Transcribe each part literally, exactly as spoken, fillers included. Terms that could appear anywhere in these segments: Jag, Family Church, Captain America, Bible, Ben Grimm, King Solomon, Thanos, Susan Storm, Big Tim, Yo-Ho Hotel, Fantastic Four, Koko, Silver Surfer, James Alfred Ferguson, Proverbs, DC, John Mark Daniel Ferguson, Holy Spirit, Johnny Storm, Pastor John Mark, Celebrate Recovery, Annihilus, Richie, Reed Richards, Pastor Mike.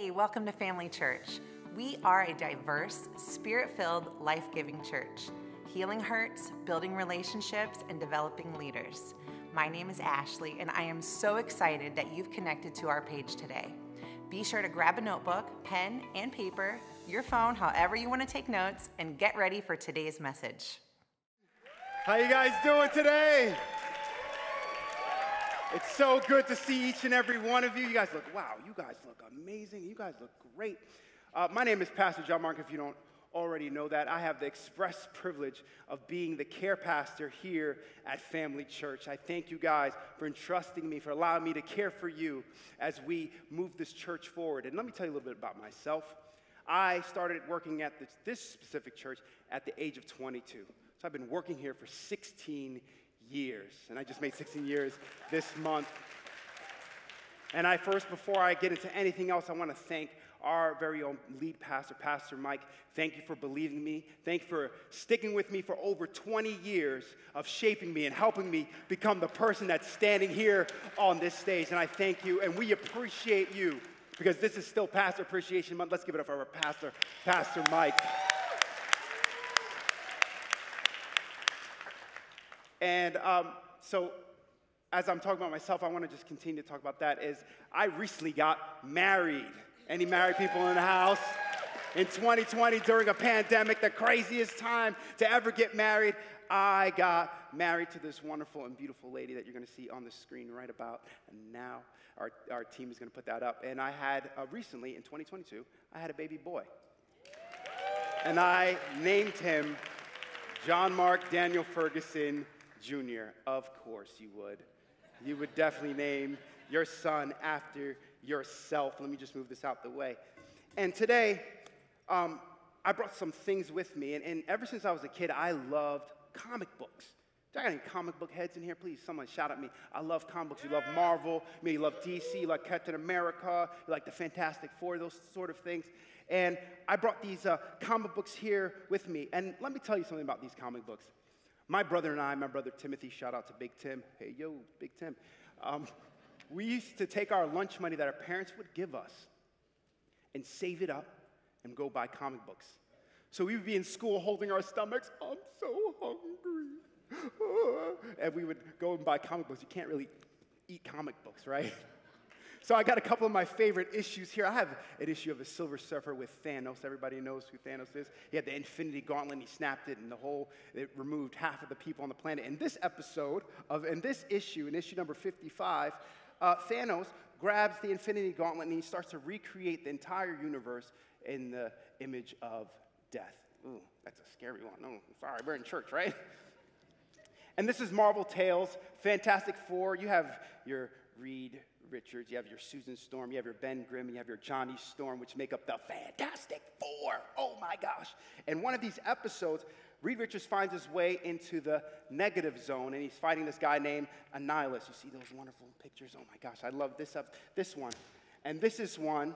Hey, welcome to Family Church. We are a diverse, spirit-filled, life-giving church, healing hurts, building relationships, and developing leaders. My name is Ashley, and I am so excited that you've connected to our page today. Be sure to grab a notebook, pen, and paper, your phone, however you want to take notes, and get ready for today's message. How you guys doing today? It's so good to see each and every one of you. You guys look, wow, you guys look amazing. You guys look great. Uh, my name is Pastor John Mark, if you don't already know that. I have the express privilege of being the care pastor here at Family Church. I thank you guys for entrusting me, for allowing me to care for you as we move this church forward. And let me tell you a little bit about myself. I started working at this, this specific church at the age of twenty-two. So I've been working here for sixteen years, and I just made sixteen years this month. And I first, before I get into anything else, I want to thank our very own lead pastor, Pastor Mike. Thank you for believing in me. Thank you for sticking with me for over twenty years of shaping me and helping me become the person that's standing here on this stage. And I thank you, and we appreciate you, because this is still Pastor Appreciation Month. Let's give it up for our pastor, Pastor Mike. And um, so as I'm talking about myself, I want to just continue to talk about that is I recently got married. Any married people in the house? In twenty twenty, during a pandemic, the craziest time to ever get married, I got married to this wonderful and beautiful lady that you're going to see on the screen right about now. Our, our team is going to put that up. And I had uh, recently, in twenty twenty-two, I had a baby boy. And I named him John Mark Daniel Ferguson, Junior, of course you would. You would definitely name your son after yourself. Let me just move this out the way. And today, um, I brought some things with me. And, and ever since I was a kid, I loved comic books. Do I got any comic book heads in here? Please, someone shout at me. I love comic books. You love Marvel. I mean, you love D C. You like Captain America. You like the Fantastic Four, those sort of things. And I brought these uh, comic books here with me. And let me tell you something about these comic books. My brother and I, my brother Timothy, shout out to Big Tim. Hey, yo, Big Tim. Um, we used to take our lunch money that our parents would give us and save it up and go buy comic books. So we would be in school holding our stomachs. I'm so hungry. And we would go and buy comic books. You can't really eat comic books, right? So I got a couple of my favorite issues here. I have an issue of the Silver Surfer with Thanos. Everybody knows who Thanos is. He had the Infinity Gauntlet, and he snapped it, and the whole, it removed half of the people on the planet. In this episode, of, in this issue, in issue number fifty-five, uh, Thanos grabs the Infinity Gauntlet, and he starts to recreate the entire universe in the image of death. Ooh, that's a scary one. No, I'm sorry, we're in church, right? And this is Marvel Tales, Fantastic Four. You have your Reed Richards, you have your Susan Storm, you have your Ben Grimm, and you have your Johnny Storm, which make up the Fantastic Four. Oh my gosh. And one of these episodes, Reed Richards finds his way into the negative zone, and he's fighting this guy named Annihilus. You see those wonderful pictures? Oh my gosh, I love this up, this one. And this is one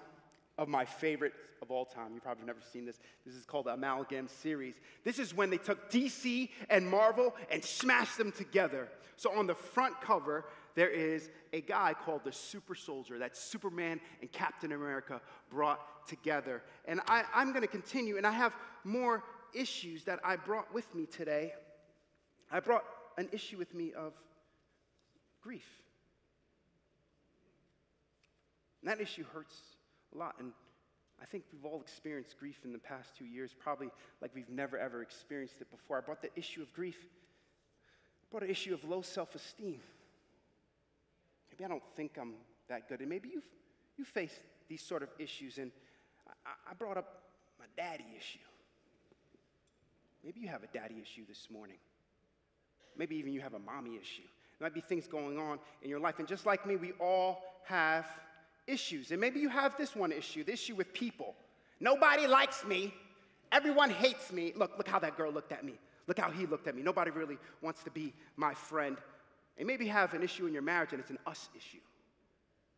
of my favorites of all time. You've probably never seen this. This is called the Amalgam series. This is when they took D C and Marvel and smashed them together. So on the front cover, there is a guy called the Super Soldier that Superman and Captain America brought together. And I, I'm going to continue, and I have more issues that I brought with me today. I brought an issue with me of grief. And that issue hurts a lot, and I think we've all experienced grief in the past two years, probably like we've never, ever experienced it before. I brought the issue of grief. I brought an issue of low self-esteem. Maybe I don't think I'm that good. And maybe you've, you faced these sort of issues. And I, I brought up my daddy issue. Maybe you have a daddy issue this morning. Maybe even you have a mommy issue. There might be things going on in your life. And just like me, we all have issues. And maybe you have this one issue, the issue with people. Nobody likes me. Everyone hates me. Look, look how that girl looked at me. Look how he looked at me. Nobody really wants to be my friend. And maybe you have an issue in your marriage, and it's an us issue.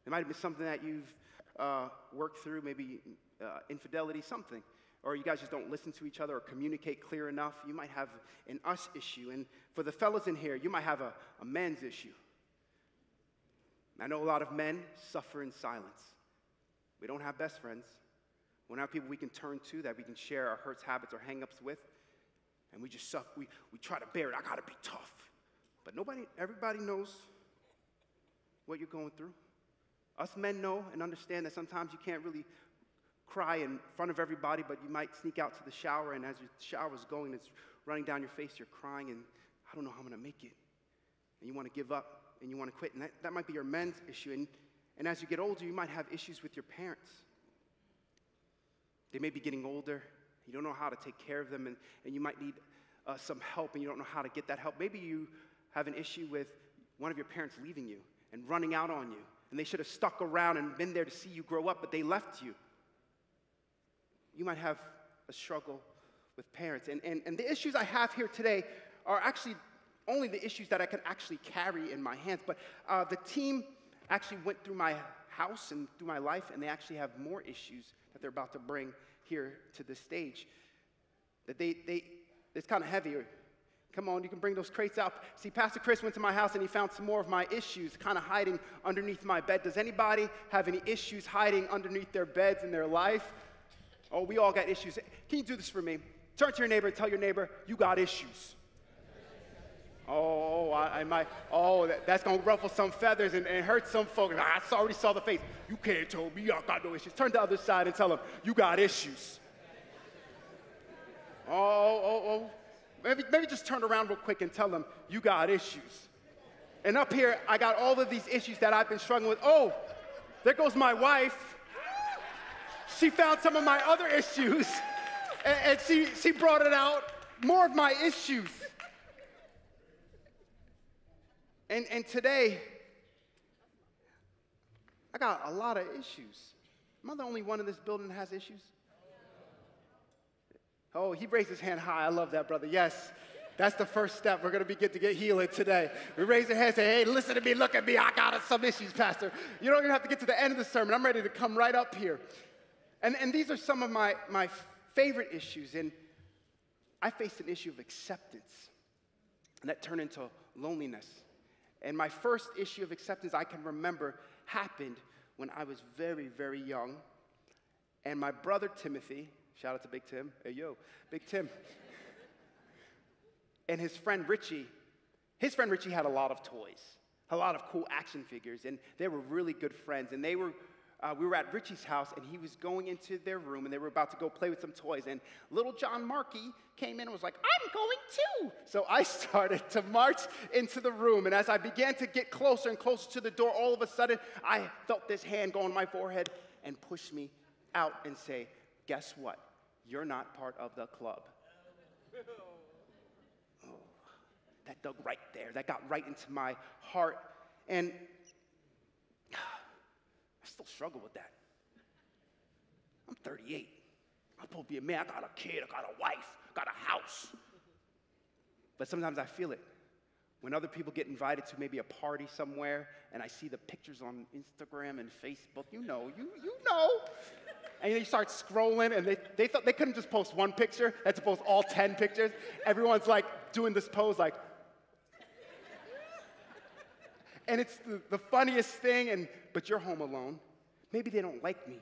It might have been something that you've uh, worked through, maybe uh, infidelity, something. Or you guys just don't listen to each other or communicate clear enough. You might have an us issue. And for the fellas in here, you might have a, a men's issue. I know a lot of men suffer in silence. We don't have best friends. We don't have people we can turn to that we can share our hurts, habits, or hang-ups with. And we just suffer. We, we try to bear it. I got to be tough. But nobody, everybody knows what you're going through. Us men know and understand that sometimes you can't really cry in front of everybody, but you might sneak out to the shower, and as your shower's going, it's running down your face, you're crying, and I don't know how I'm going to make it. And you want to give up, and you want to quit, and that, that might be your men's issue. And, and as you get older, you might have issues with your parents. They may be getting older. You don't know how to take care of them, and, and you might need uh, some help, and you don't know how to get that help. Maybe you have an issue with one of your parents leaving you and running out on you, and they should have stuck around and been there to see you grow up, but they left you. You might have a struggle with parents. And, and, and the issues I have here today are actually only the issues that I can actually carry in my hands. But uh, the team actually went through my house and through my life, and they actually have more issues that they're about to bring here to the stage. That they, they, it's kind of heavier. Come on, you can bring those crates out. See, Pastor Chris went to my house and he found some more of my issues kind of hiding underneath my bed. Does anybody have any issues hiding underneath their beds in their life? Oh, we all got issues. Can you do this for me? Turn to your neighbor and tell your neighbor, you got issues. Oh, I, I might. Oh, that, that's going to ruffle some feathers and, and hurt some folks. I already saw the face. You can't tell me I got no issues. Turn to the other side and tell them, you got issues. Oh, oh, oh. Maybe, maybe just turn around real quick and tell them, you got issues. And up here, I got all of these issues that I've been struggling with. Oh, there goes my wife. She found some of my other issues, and, and she, she brought it out, more of my issues. And, and today, I got a lot of issues. Am I the only one in this building that has issues? Oh, he raised his hand high. I love that, brother. Yes, that's the first step. We're going to begin to get healing today. We raise our hand and say, hey, listen to me, look at me. I got some issues, Pastor. You don't even have to get to the end of the sermon. I'm ready to come right up here. And, and these are some of my, my favorite issues. And I faced an issue of acceptance, and that turned into loneliness. And my first issue of acceptance I can remember happened when I was very, very young. And my brother Timothy, shout out to Big Tim, hey yo, Big Tim, and his friend Richie, his friend Richie had a lot of toys, a lot of cool action figures, and they were really good friends, and they were Uh, we were at Richie's house, and he was going into their room, and they were about to go play with some toys. And little John Marky came in and was like, I'm going too. So I started to march into the room, and as I began to get closer and closer to the door, all of a sudden, I felt this hand go on my forehead and push me out and say, guess what? You're not part of the club. Oh, that dug right there. That got right into my heart. And I still struggle with that. I'm thirty-eight. I'm supposed to be a man. I got a kid. I got a wife. I got a house. But sometimes I feel it. When other people get invited to maybe a party somewhere, and I see the pictures on Instagram and Facebook, you know, you, you know. And they start scrolling, and they, they thought they couldn't just post one picture. They had to post all ten pictures. Everyone's like doing this pose like, and it's the, the funniest thing, and but you're home alone. Maybe they don't like me.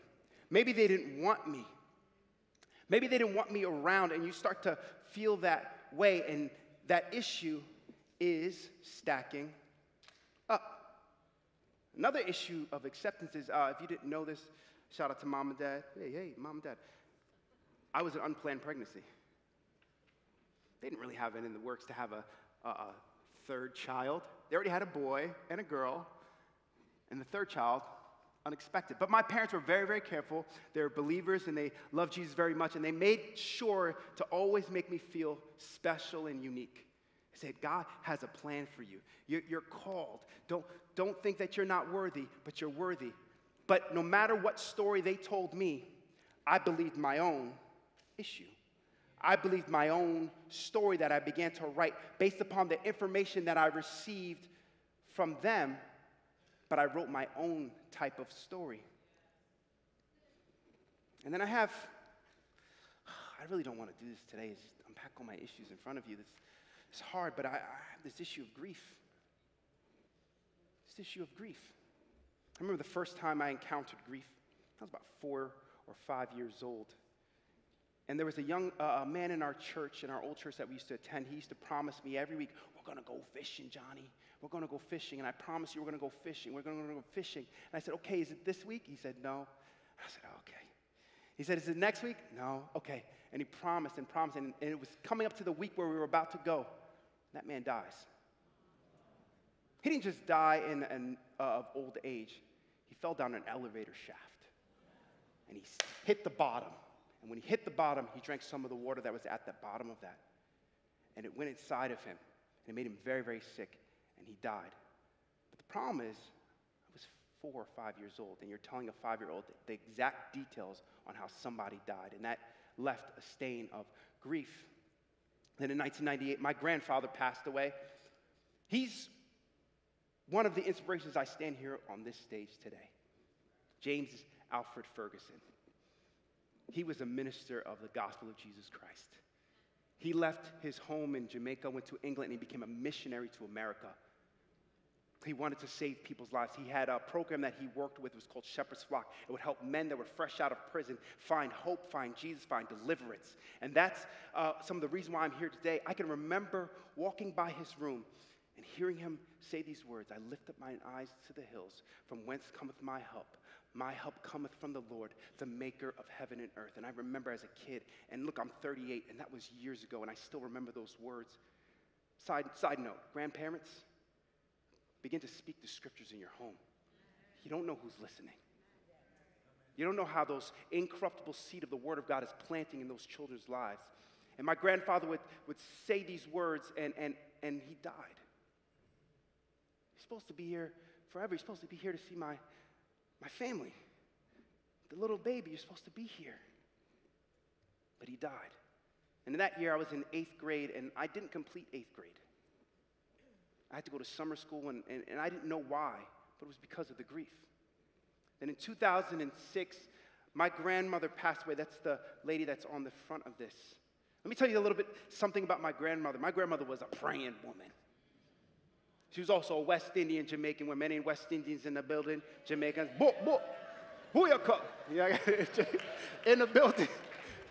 Maybe they didn't want me. Maybe they didn't want me around, and you start to feel that way, and that issue is stacking up. Another issue of acceptance is, uh, if you didn't know this, shout out to mom and dad. Hey, hey, mom and dad. I was an unplanned pregnancy. They didn't really have it in the works to have a, a, a third child. They already had a boy and a girl, and the third child, unexpected. But my parents were very, very careful. They were believers, and they loved Jesus very much, and they made sure to always make me feel special and unique. They said, God has a plan for you. You're, you're called. Don't, don't think that you're not worthy, but you're worthy. But no matter what story they told me, I believed my own issue. I believed my own story that I began to write based upon the information that I received from them, but I wrote my own type of story. And then I have, I really don't want to do this today, is unpack all my issues in front of you. This, it's hard, but I, I have this issue of grief. This issue of grief. I remember the first time I encountered grief. I was about four or five years old. And there was a young uh, a man in our church, in our old church that we used to attend. He used to promise me every week, we're going to go fishing, Johnny. We're going to go fishing. And I promise you we're going to go fishing. We're going to go fishing. And I said, okay, is it this week? He said, no. I said, oh, okay. He said, is it next week? No. Okay. And he promised and promised. And, and it was coming up to the week where we were about to go. That man dies. He didn't just die in an, uh, of old age. He fell down an elevator shaft. And he hit the bottom. And when he hit the bottom, he drank some of the water that was at the bottom of that. And it went inside of him. And it made him very, very sick. And he died. But the problem is, I was four or five years old. And you're telling a five-year-old the exact details on how somebody died. And that left a stain of grief. Then in nineteen ninety-eight, my grandfather passed away. He's one of the inspirations I stand here on this stage today. James Alfred Ferguson. He was a minister of the gospel of Jesus Christ. He left his home in Jamaica, went to England, and he became a missionary to America. He wanted to save people's lives. He had a program that he worked with. It was called Shepherd's Flock. It would help men that were fresh out of prison find hope, find Jesus, find deliverance. And that's uh, some of the reason why I'm here today. I can remember walking by his room and hearing him say these words, I lift up mine eyes to the hills, from whence cometh my help. My help cometh from the Lord, the maker of heaven and earth. And I remember as a kid, and look, I'm thirty-eight, and that was years ago, and I still remember those words. Side, side note, grandparents, begin to speak the scriptures in your home. You don't know who's listening. You don't know how those incorruptible seed of the word of God is planting in those children's lives. And my grandfather would, would say these words, and, and, and he died. He's supposed to be here forever. He's supposed to be here to see my, my family. The little baby, you're supposed to be here. But he died. And in that year, I was in eighth grade, and I didn't complete eighth grade. I had to go to summer school, and, and, and I didn't know why, but it was because of the grief. Then in two thousand six, my grandmother passed away. That's the lady that's on the front of this. Let me tell you a little bit something about my grandmother. My grandmother was a praying woman. She was also a West Indian Jamaican, with many West Indians in the building, Jamaicans, boop, boop, booyaka, yeah, in the building.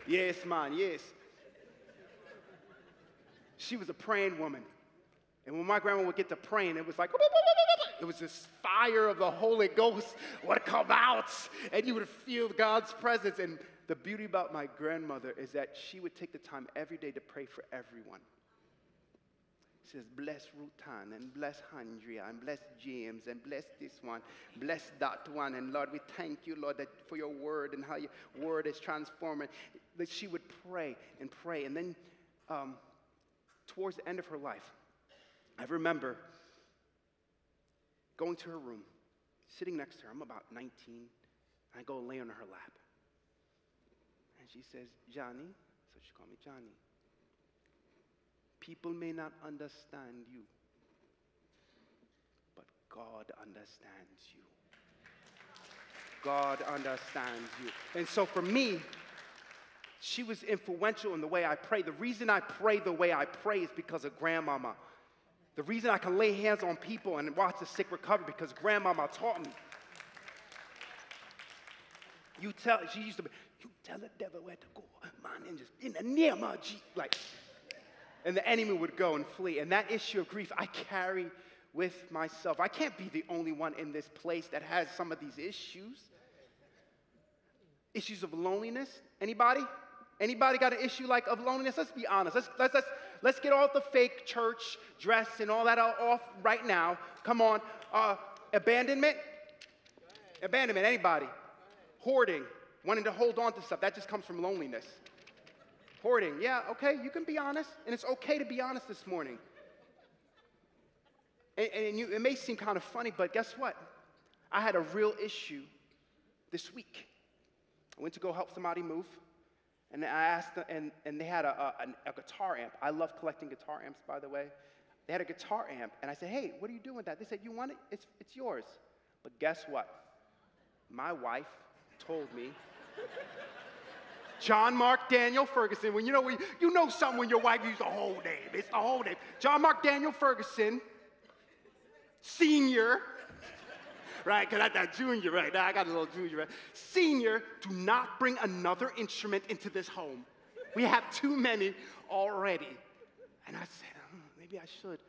Yes, man, yes. She was a praying woman. And when my grandma would get to praying, it was like, it was this fire of the Holy Ghost would come out, and you would feel God's presence. And the beauty about my grandmother is that she would take the time every day to pray for everyone. It says, bless Rutan, and bless Andrea, and bless James, and bless this one, bless that one. And Lord, we thank you, Lord, that for your word and how your word is transforming. That she would pray and pray. And then um, towards the end of her life, I remember going to her room, sitting next to her. I'm about nineteen, and I go lay on her lap. And she says, Johnny, so she called me Johnny. People may not understand you, but God understands you. God understands you. And so for me, she was influential in the way I pray. The reason I pray the way I pray is because of Grandmama. The reason I can lay hands on people and watch the sick recover because Grandmama taught me. You tell, she used to be, you tell the devil where to go, man, and just in the name of Jesus, like. And the enemy would go and flee. And that issue of grief I carry with myself. I can't be the only one in this place that has some of these issues. Issues of loneliness. Anybody? Anybody got an issue like of loneliness? Let's be honest. Let's, let's, let's, let's get all the fake church dress and all that off right now. Come on. Uh, abandonment? Abandonment. Anybody? Hoarding. Wanting to hold on to stuff. That just comes from loneliness. Hoarding, yeah, okay, you can be honest, and it's okay to be honest this morning. And, and you, it may seem kind of funny, but guess what? I had a real issue this week. I went to go help somebody move, and I asked them, and, and they had a, a, a guitar amp. I love collecting guitar amps, by the way. They had a guitar amp, and I said, hey, what are you doing with that? They said, you want it? It's, it's yours. But guess what? My wife told me... John Mark Daniel Ferguson. When you know when you, you know something when your wife used the whole name. It's the whole name. John Mark Daniel Ferguson, Senior, right? Because I'm that junior right now. I got a little junior, right? Senior, do not bring another instrument into this home. We have too many already. And I said, oh, maybe I should.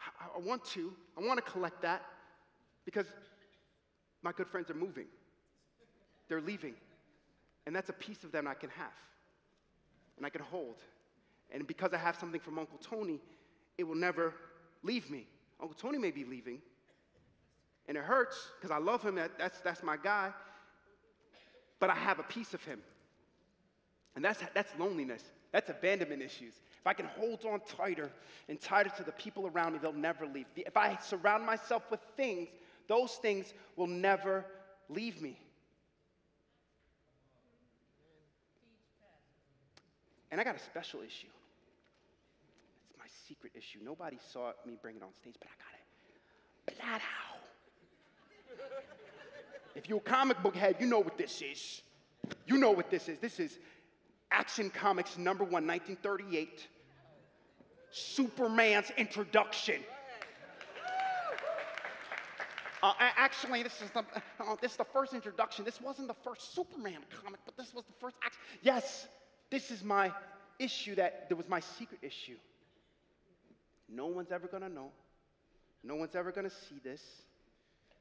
I, I want to. I want to collect that because my good friends are moving. They're leaving. And that's a piece of them I can have and I can hold. And because I have something from Uncle Tony, it will never leave me. Uncle Tony may be leaving, and it hurts because I love him. That, that's, that's my guy. But I have a piece of him. And that's, that's loneliness. That's abandonment issues. If I can hold on tighter and tighter to the people around me, they'll never leave. If I surround myself with things, those things will never leave me. And I got a special issue. It's my secret issue. Nobody saw me bring it on stage, but I got it. Blat out. If you're a comic book head, you know what this is. You know what this is. This is Action Comics number one, nineteen thirty-eight. Superman's introduction. Uh, actually, this is, the, uh, this is the first introduction. This wasn't the first Superman comic, but this was the first action. Yes. This is my issue that, that was my secret issue. No one's ever going to know. No one's ever going to see this.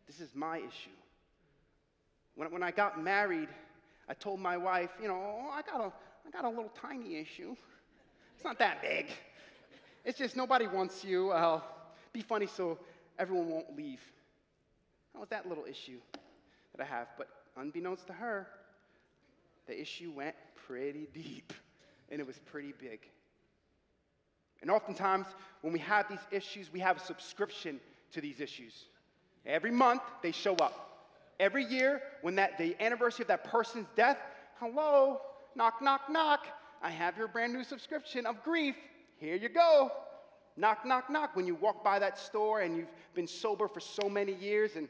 This is my issue. When, when I got married, I told my wife, you know, I got, a, I got a little tiny issue. It's not that big. It's just nobody wants you. I'll be funny so everyone won't leave. That was that little issue that I have. But unbeknownst to her, the issue went pretty deep, and it was pretty big. And oftentimes, when we have these issues, we have a subscription to these issues. Every month, they show up. Every year, when that, the anniversary of that person's death, hello, knock, knock, knock, I have your brand new subscription of grief. Here you go. Knock, knock, knock. When you walk by that store and you've been sober for so many years, and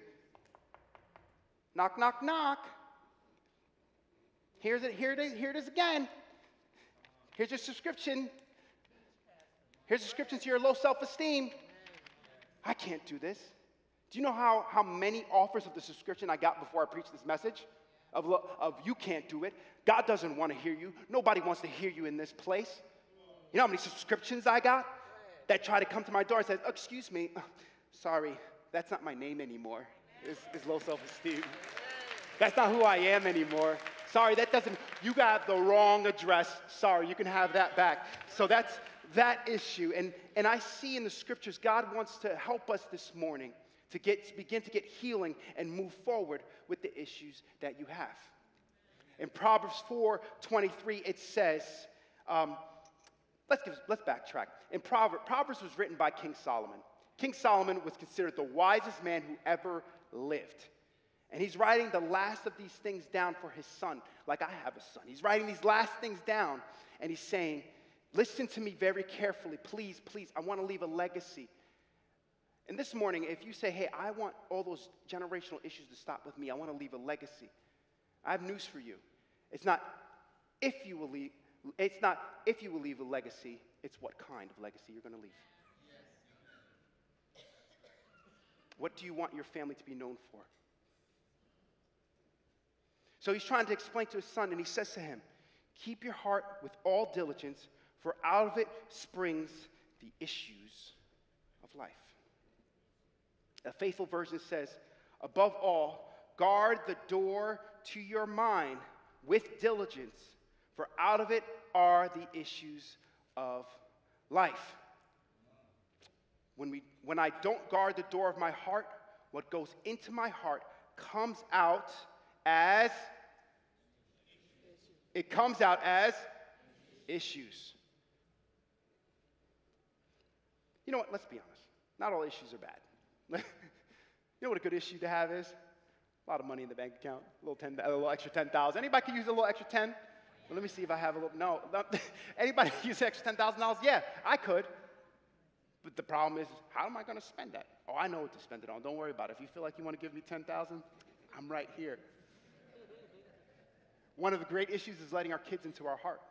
knock, knock, knock. Here's it, here it is, here it is again. Here's your subscription. Here's a subscription to your low self-esteem. I can't do this. Do you know how, how many offers of the subscription I got before I preached this message? Of, of you can't do it. God doesn't want to hear you. Nobody wants to hear you in this place. You know how many subscriptions I got that try to come to my door and say, oh, excuse me, sorry, that's not my name anymore. It's, it's low self-esteem. That's not who I am anymore. Sorry, that doesn't, you got the wrong address. Sorry, you can have that back. So that's that issue. And, and I see in the scriptures, God wants to help us this morning to get, to begin to get healing and move forward with the issues that you have. In Proverbs four twenty-three, it says, um, let's, give, let's backtrack. In Proverbs, Proverbs was written by King Solomon. King Solomon was considered the wisest man who ever lived. And he's writing the last of these things down for his son, like I have a son. He's writing these last things down, and he's saying, listen to me very carefully. Please, please, I want to leave a legacy. And this morning, if you say, hey, I want all those generational issues to stop with me, I want to leave a legacy, I have news for you. It's not if you will leave, it's not if you will leave a legacy, it's what kind of legacy you're going to leave. Yes. What do you want your family to be known for? So he's trying to explain to his son, and he says to him, keep your heart with all diligence, for out of it springs the issues of life. A faithful version says, above all, guard the door to your mind with diligence, for out of it are the issues of life. When, we, when I don't guard the door of my heart, what goes into my heart comes out as It comes out as issues. You know what? Let's be honest. Not all issues are bad. You know what a good issue to have is? A lot of money in the bank account. A little ten, a little extra ten thousand. Anybody can use a little extra ten? Well, let me see if I have a little. No. Anybody can use an extra ten thousand dollars? Yeah, I could. But the problem is, how am I going to spend that? Oh, I know what to spend it on. Don't worry about it. If you feel like you want to give me ten thousand, I'm right here. One of the great issues is letting our kids into our heart.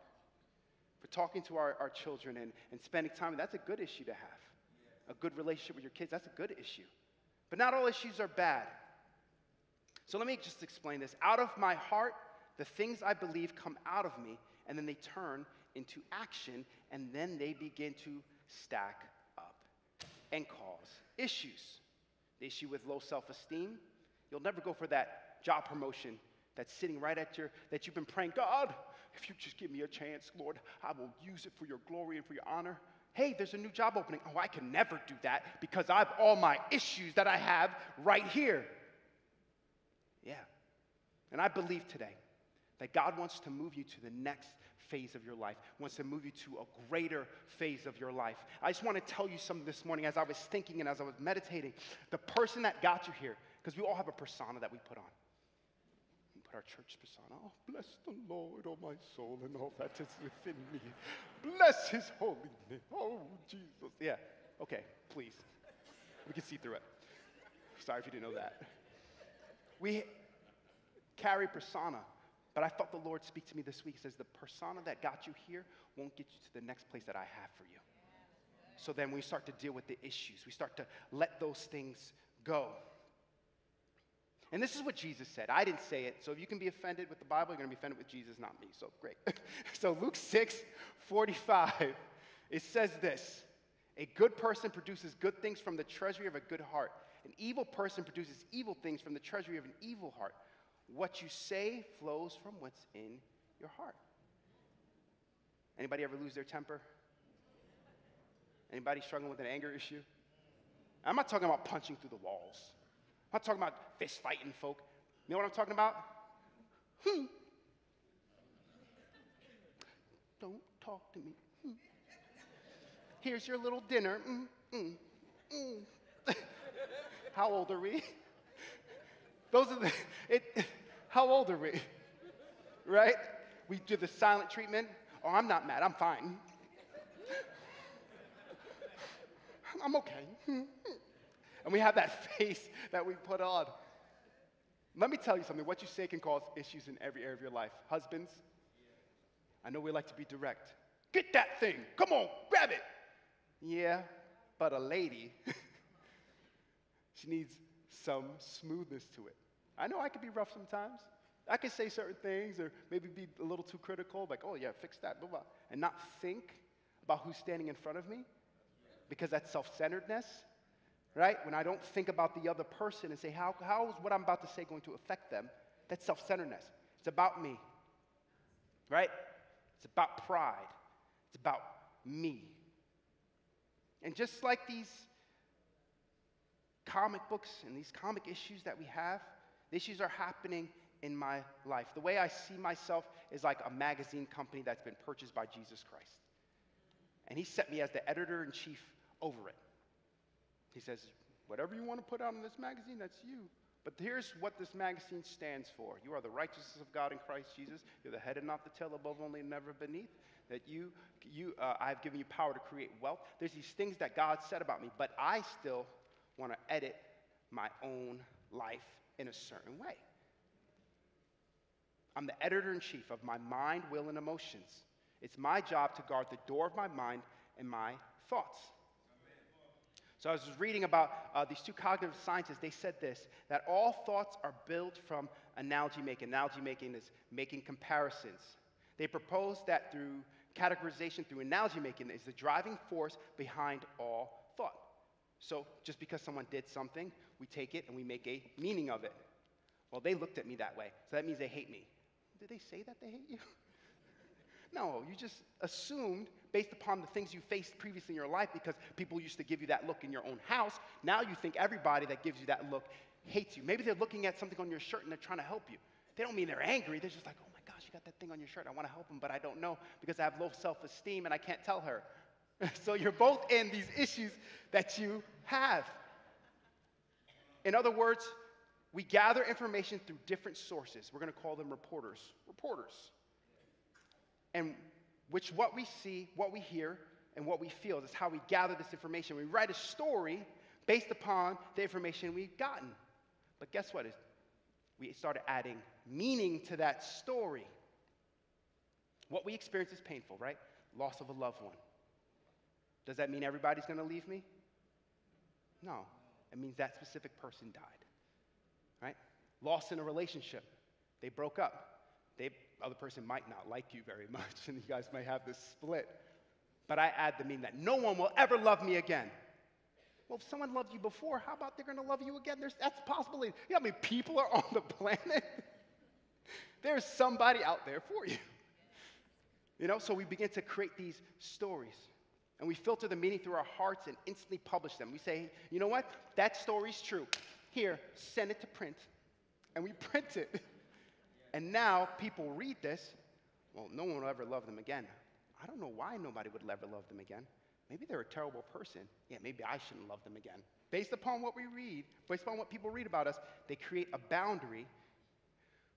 For talking to our, our children and, and spending time, that's a good issue to have. A good relationship with your kids, that's a good issue. But not all issues are bad. So let me just explain this. Out of my heart, the things I believe come out of me, and then they turn into action, and then they begin to stack up and cause issues. The issue with low self-esteem, you'll never go for that job promotion that's sitting right at your, that you've been praying, God, if you just give me a chance, Lord, I will use it for your glory and for your honor. Hey, there's a new job opening. Oh, I can never do that because I have all my issues that I have right here. Yeah. And I believe today that God wants to move you to the next phase of your life, wants to move you to a greater phase of your life. I just want to tell you something this morning as I was thinking and as I was meditating. The person that got you here, because we all have a persona that we put on. We put our church persona. Oh, bless the Lord, oh my soul, and all that is within me. Bless his holy name. Oh, Jesus. Yeah, okay, please. We can see through it. Sorry if you didn't know that. We carry persona. But I felt the Lord speak to me this week. He says, the persona that got you here won't get you to the next place that I have for you. So then we start to deal with the issues. We start to let those things go. And this is what Jesus said. I didn't say it. So if you can be offended with the Bible, you're going to be offended with Jesus, not me. So great. So Luke six forty-five, it says this. A good person produces good things from the treasury of a good heart. An evil person produces evil things from the treasury of an evil heart. What you say flows from what's in your heart. Anybody ever lose their temper? Anybody struggling with an anger issue? I'm not talking about punching through the walls. I'm not talking about fist fighting folk. You know what I'm talking about? Hmm. Don't talk to me. Hmm. Here's your little dinner. Mm, mm, mm. How old are we? Those are the, it, how old are we, right? We do the silent treatment. Oh, I'm not mad, I'm fine. I'm okay. And we have that face that we put on. Let me tell you something, what you say can cause issues in every area of your life. Husbands, I know we like to be direct. Get that thing, come on, grab it. Yeah, but a lady, she needs some smoothness to it. I know I could be rough sometimes. I could say certain things or maybe be a little too critical, like, oh yeah, fix that, blah, blah, and not think about who's standing in front of me because that's self-centeredness, right? When I don't think about the other person and say, how, how is what I'm about to say going to affect them? That's self-centeredness. It's about me, right? It's about pride. It's about me. And just like these comic books and these comic issues that we have, the issues are happening in my life. The way I see myself is like a magazine company that's been purchased by Jesus Christ. And he set me as the editor-in-chief over it. He says, whatever you want to put out in this magazine, that's you. But here's what this magazine stands for. You are the righteousness of God in Christ Jesus. You're the head and not the tail, above only and never beneath. That you, you, uh, I've given you power to create wealth. There's these things that God said about me, but I still want to edit my own life in a certain way. I'm the editor-in-chief of my mind, will, and emotions. It's my job to guard the door of my mind and my thoughts. Amen. So I was reading about uh, these two cognitive scientists. They said this, that all thoughts are built from analogy making. Analogy making is making comparisons. They proposed that through categorization, through analogy making, is the driving force behind all thought. So just because someone did something, we take it and we make a meaning of it. Well, they looked at me that way, so that means they hate me. Did they say that they hate you? No, you just assumed based upon the things you faced previously in your life because people used to give you that look in your own house. Now you think everybody that gives you that look hates you. Maybe they're looking at something on your shirt and they're trying to help you. They don't mean they're angry. They're just like, oh my gosh, you got that thing on your shirt. I want to help them, but I don't know because I have low self-esteem and I can't tell her. So you're both in these issues that you have. In other words, we gather information through different sources. We're going to call them reporters. Reporters. And which what we see, what we hear, and what we feel is how we gather this information. We write a story based upon the information we've gotten. But guess what? We started adding meaning to that story. What we experience is painful, right? Loss of a loved one. Does that mean everybody's going to leave me? No. It means that specific person died, right? lost in a relationship. They broke up. The other person might not like you very much, and you guys may have this split. But I add the meme that no one will ever love me again. Well, if someone loved you before, how about they're going to love you again? There's, that's a possibility. You know how many people are on the planet? There's somebody out there for you. You know, so we begin to create these stories. And we filter the meaning through our hearts and instantly publish them. We say, you know what? That story's true. Here, send it to print. And we print it. And now people read this. Well, no one will ever love them again. I don't know why nobody would ever love them again. Maybe they're a terrible person. Yeah, maybe I shouldn't love them again. Based upon what we read, based upon what people read about us, they create a boundary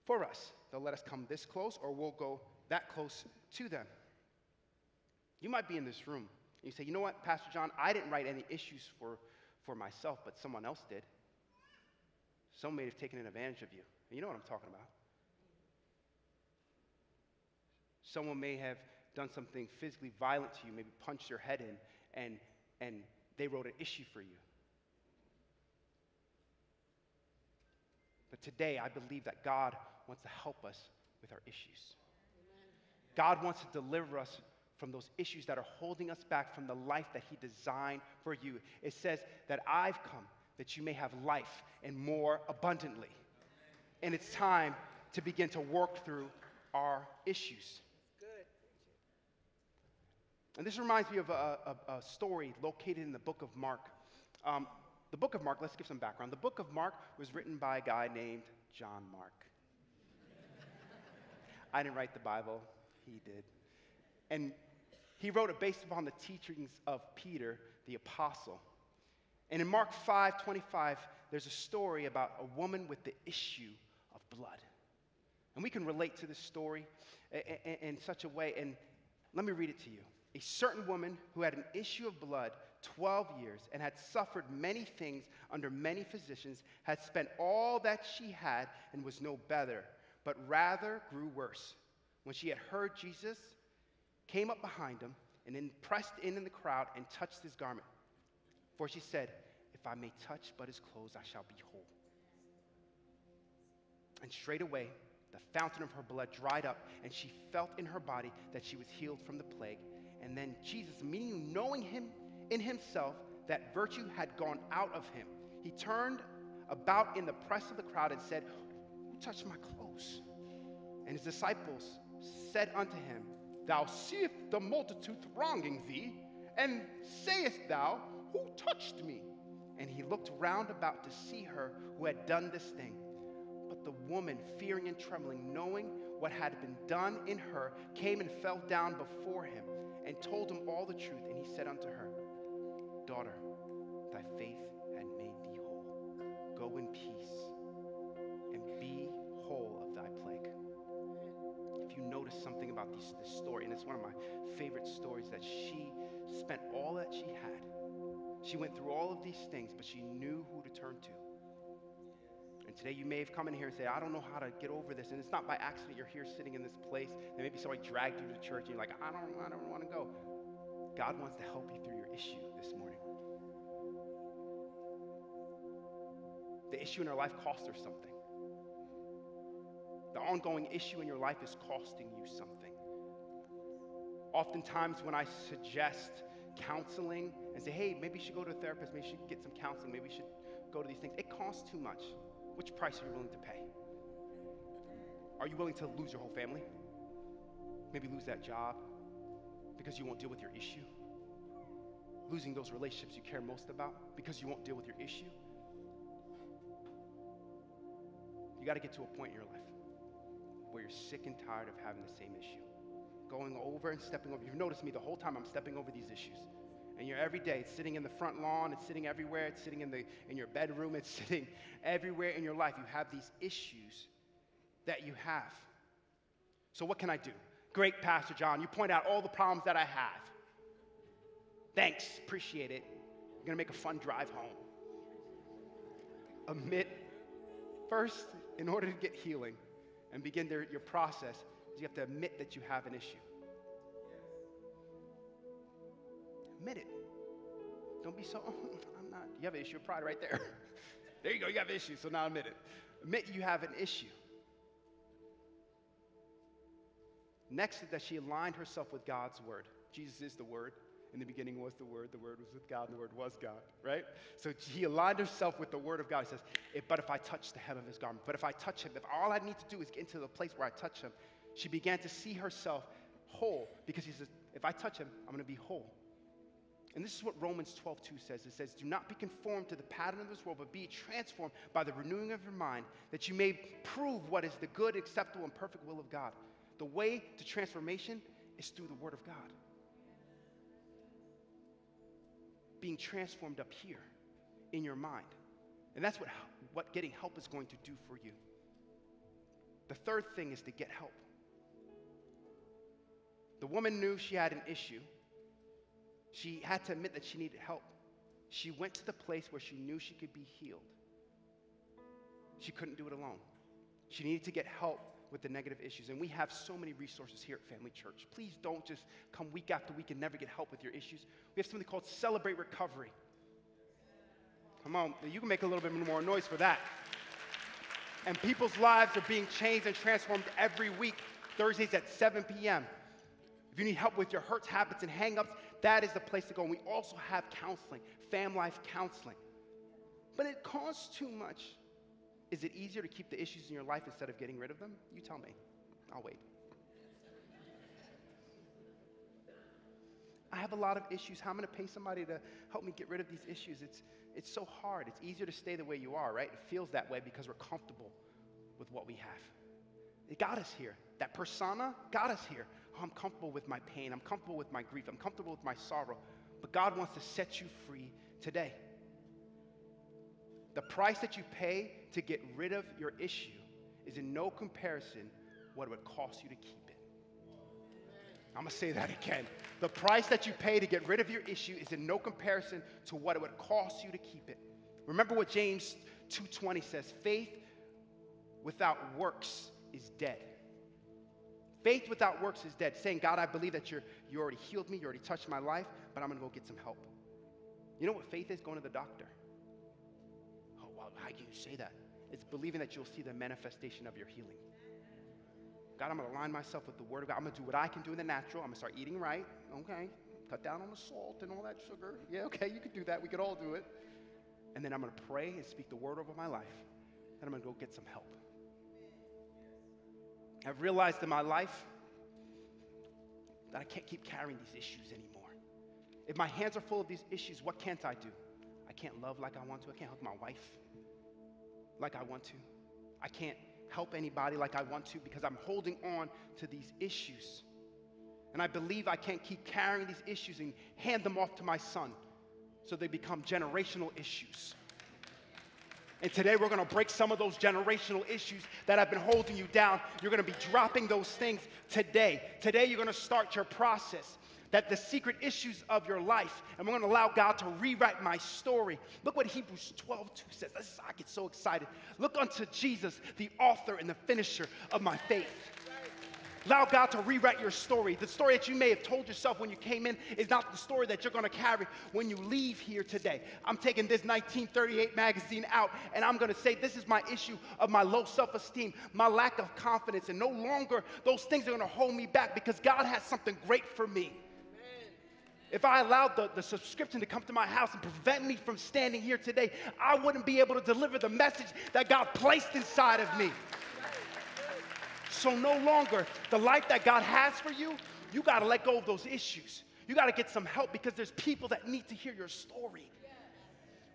for us. They'll let us come this close, or we'll go that close to them. You might be in this room, and you say, you know what, Pastor John, I didn't write any issues for, for myself, but someone else did. Some may have taken advantage of you. And you know what I'm talking about. Someone may have done something physically violent to you, maybe punched your head in, and, and they wrote an issue for you. But today, I believe that God wants to help us with our issues. God wants to deliver us from those issues that are holding us back from the life that He designed for you. It says that I've come that you may have life and more abundantly. And it's time to begin to work through our issues. And this reminds me of a, a, a story located in the book of Mark. Um, the book of Mark, let's give some background. The book of Mark was written by a guy named John Mark. I didn't write the Bible. He did. And he wrote it based upon the teachings of Peter, the apostle. And in Mark five twenty-five, there's a story about a woman with the issue of blood. And we can relate to this story in, in, in such a way. And let me read it to you. A certain woman who had an issue of blood twelve years and had suffered many things under many physicians, had spent all that she had and was no better, but rather grew worse. When she had heard Jesus, came up behind him and then pressed in in the crowd and touched his garment. For she said, if I may touch but his clothes, I shall be whole. And straightway the fountain of her blood dried up, and she felt in her body that she was healed from the plague. And then Jesus, meaning knowing him in himself, that virtue had gone out of him. He turned about in the press of the crowd and said, who touched my clothes? And his disciples said unto him, thou seest the multitude thronging thee, and sayest thou, who touched me? And he looked round about to see her who had done this thing. But the woman, fearing and trembling, knowing what had been done in her, came and fell down before him, and told him all the truth. And he said unto her, daughter, thy faith had made thee whole. Go in peace, and be whole of thy plague. If you notice something about this, this story, and it's one of my favorite stories, that she spent all that she had. She went through all of these things, but she knew who to turn to. And today you may have come in here and say, I don't know how to get over this. And it's not by accident you're here sitting in this place. And maybe somebody dragged you to church and you're like, I don't, I don't want to go. God wants to help you through your issue this morning. The issue in our life costs her something. The ongoing issue in your life is costing you something. Oftentimes when I suggest counseling and say, hey, maybe you should go to a therapist. Maybe you should get some counseling. Maybe you should go to these things. It costs too much. Which price are you willing to pay? Are you willing to lose your whole family? Maybe lose that job because you won't deal with your issue? Losing those relationships you care most about because you won't deal with your issue? You got to get to a point in your life where you're sick and tired of having the same issue. Going over and stepping over. You've noticed me the whole time I'm stepping over these issues. And you're every day, it's sitting in the front lawn, it's sitting everywhere, it's sitting in the in your bedroom, it's sitting everywhere in your life. You have these issues that you have. So what can I do? Great, Pastor John, you point out all the problems that I have. Thanks, appreciate it. I'm gonna make a fun drive home. Admit, first, in order to get healing and begin their, your process, you have to admit that you have an issue. Admit it. Don't be so, oh, I'm not. You have an issue of pride right there. There you go, you have an issue, so now admit it. admit you have an issue. Next is that she aligned herself with God's word. Jesus is the word. In the beginning was the word. The word was with God. And the word was God, right? So he aligned himself with the word of God. He says, if, but if I touch the hem of his garment, but if I touch him, if all I need to do is get into the place where I touch him, she began to see herself whole because he says, if I touch him, I'm going to be whole. And this is what Romans twelve two says. It says, do not be conformed to the pattern of this world, but be transformed by the renewing of your mind, that you may prove what is the good, acceptable, and perfect will of God. The way to transformation is through the word of God. Being transformed up here in your mind. And that's what, what getting help is going to do for you. The third thing is to get help. The woman knew she had an issue. She had to admit that she needed help. She went to the place where she knew she could be healed. She couldn't do it alone. She needed to get help with the negative issues. And we have so many resources here at Family Church. Please don't just come week after week and never get help with your issues. We have something called Celebrate Recovery. Come on, you can make a little bit more noise for that. And people's lives are being changed and transformed every week, Thursdays at seven p m If you need help with your hurts, habits, and hang-ups, that is the place to go. And we also have counseling, fam life counseling. But it costs too much. Is it easier to keep the issues in your life instead of getting rid of them? You tell me. I'll wait. I have a lot of issues. How am I going to pay somebody to help me get rid of these issues? It's, it's so hard. It's easier to stay the way you are, right? It feels that way because we're comfortable with what we have. It got us here. That persona got us here. Oh, I'm comfortable with my pain. I'm comfortable with my grief. I'm comfortable with my sorrow. But God wants to set you free today. The price that you pay to get rid of your issue is in no comparison what it would cost you to keep it. I'm going to say that again. The price that you pay to get rid of your issue is in no comparison to what it would cost you to keep it. Remember what James two twenty says, faith without works is dead. Faith without works is dead. Saying, God, I believe that you're, you already healed me, you already touched my life, but I'm going to go get some help. You know what faith is? Going to the doctor. Oh, wow, how can you say that? It's believing that you'll see the manifestation of your healing. God, I'm going to align myself with the word of God. I'm going to do what I can do in the natural. I'm going to start eating right. Okay. Cut down on the salt and all that sugar. Yeah, okay, you could do that. We could all do it. And then I'm going to pray and speak the word over my life. And I'm going to go get some help. I've realized in my life that I can't keep carrying these issues anymore. If my hands are full of these issues, what can't I do? I can't love like I want to. I can't hug my wife like I want to. I can't help anybody like I want to because I'm holding on to these issues. And I believe I can't keep carrying these issues and hand them off to my son so they become generational issues. And today we're going to break some of those generational issues that have been holding you down. You're going to be dropping those things today. Today you're going to start your process. That the secret issues of your life, and we're going to allow God to rewrite my story. Look what Hebrews twelve two says. This is, I get so excited. Look unto Jesus, the author and the finisher of my faith. Allow God to rewrite your story. The story that you may have told yourself when you came in is not the story that you're going to carry when you leave here today. I'm taking this nineteen thirty-eight magazine out, and I'm going to say this is my issue of my low self-esteem, my lack of confidence, and no longer those things are going to hold me back because God has something great for me. If I allowed the, the subscription to come to my house and prevent me from standing here today, I wouldn't be able to deliver the message that God placed inside of me. So no longer, the life that God has for you, you got to let go of those issues. You got to get some help because there's people that need to hear your story.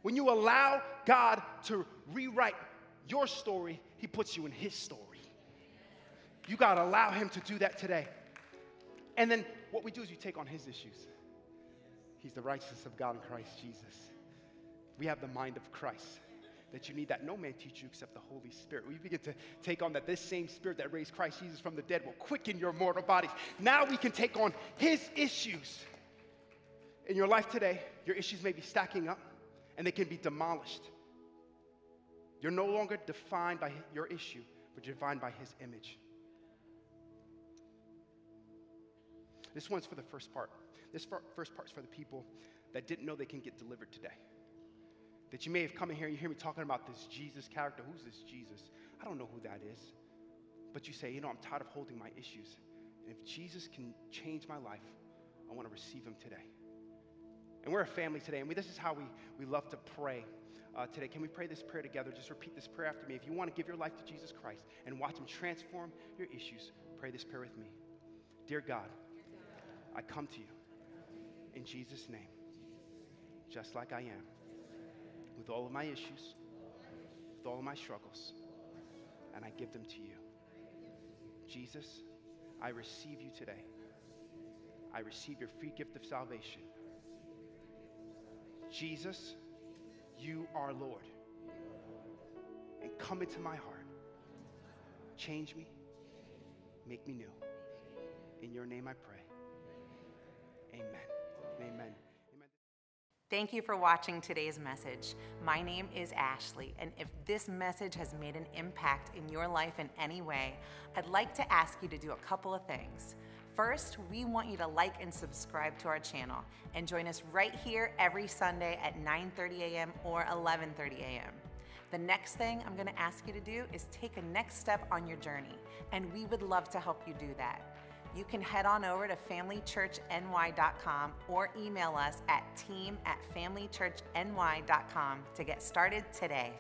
When you allow God to rewrite your story, he puts you in his story. You got to allow him to do that today. And then what we do is you take on his issues. He's the righteousness of God in Christ Jesus. We have the mind of Christ, that you need that no man teach you except the Holy Spirit. We begin to take on that this same spirit that raised Christ Jesus from the dead will quicken your mortal bodies. Now we can take on his issues. In your life today, your issues may be stacking up and they can be demolished. You're no longer defined by your issue, but you're defined by his image. This one's for the first part. This first part's for the people that didn't know they can get delivered today. That you may have come in here and you hear me talking about this Jesus character. Who's this Jesus? I don't know who that is. But you say, you know, I'm tired of holding my issues. And if Jesus can change my life, I want to receive him today. And we're a family today, and we, this is how we, we love to pray uh, today. Can we pray this prayer together? Just repeat this prayer after me. If you want to give your life to Jesus Christ and watch him transform your issues, pray this prayer with me. Dear God, I come to you in Jesus' name, just like I am, with all of my issues, with all of my struggles, and I give them to you. Jesus, I receive you today. I receive your free gift of salvation. Jesus, you are Lord. And come into my heart. Change me. Make me new. In your name I pray. Amen. Amen. Thank you for watching today's message. My name is Ashley, and if this message has made an impact in your life in any way, I'd like to ask you to do a couple of things. First, we want you to like and subscribe to our channel and join us right here every Sunday at nine thirty a m or eleven thirty a m The next thing I'm gonna ask you to do is take a next step on your journey, and we would love to help you do that. You can head on over to Family Church N Y dot com or email us at team at Family Church N Y dot com to get started today.